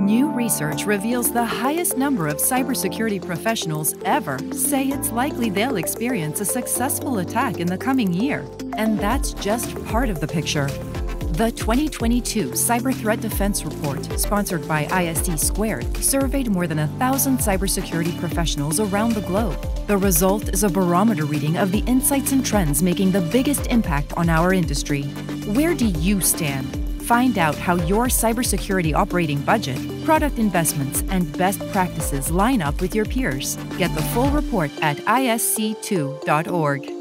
New research reveals the highest number of cybersecurity professionals ever say it's likely they'll experience a successful attack in the coming year. And that's just part of the picture. The 2022 Cyber Threat Defense Report, sponsored by (ISC)², surveyed more than 1,000 cybersecurity professionals around the globe. The result is a barometer reading of the insights and trends making the biggest impact on our industry. Where do you stand? Find out how your cybersecurity operating budget, product investments, and best practices line up with your peers. Get the full report at (ISC)².org.